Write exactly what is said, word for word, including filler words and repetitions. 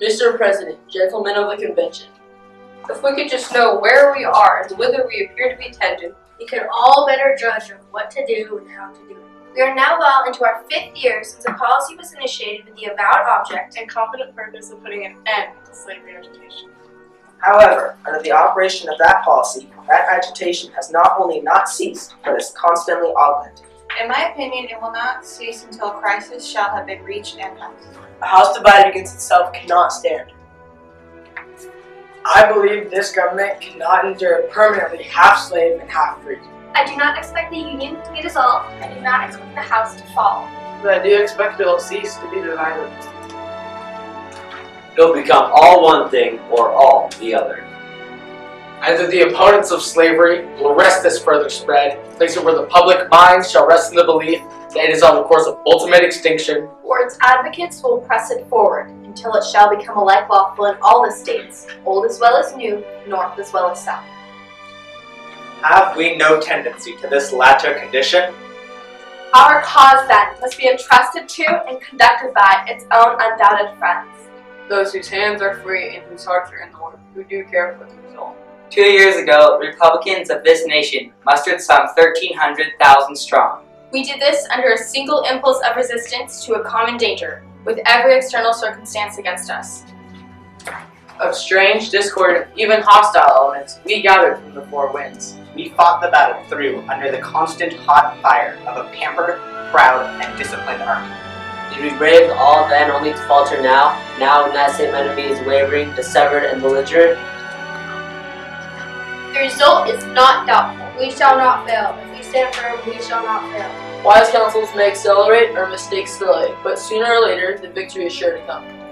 Mister President, gentlemen of the convention. If we could just know where we are and whither we appear to be tending, we could all better judge of what to do and how to do it. We are now well into our fifth year since a policy was initiated with the avowed object and confident purpose of putting an end to slavery agitation. However, under the operation of that policy, that agitation has not only not ceased, but is constantly augmented. In my opinion, it will not cease until crisis shall have been reached and passed. A house divided against itself cannot stand. I believe this government cannot endure permanently half slave and half free. I do not expect the Union to be dissolved. I do not expect the House to fall. But I do expect it will cease to be divided. It will become all one thing or all the other. Either the opponents of slavery will arrest this further spread, place it where the public mind shall rest in the belief that it is on the course of ultimate extinction, or its advocates will press it forward until it shall become alike lawful in all the states, old as well as new, north as well as south. Have we no tendency to this latter condition? Our cause, then, must be entrusted to and conducted by its own undoubted friends. Those whose hands are free and whose hearts are in the Lord, who do care for the result. Two years ago, Republicans of this nation mustered some thirteen hundred thousand strong. We did this under a single impulse of resistance to a common danger, with every external circumstance against us. Of strange, discordant, even hostile elements, we gathered from the four winds. We fought the battle through under the constant hot fire of a pampered, proud, and disciplined army. Did we brave all then only to falter now, now when that same enemy is wavering, dissevered, and belligerent? The result is not doubtful. We shall not fail. If we stand firm, we shall not fail. Wise counsels may accelerate or mistakes delay, but sooner or later the victory is sure to come.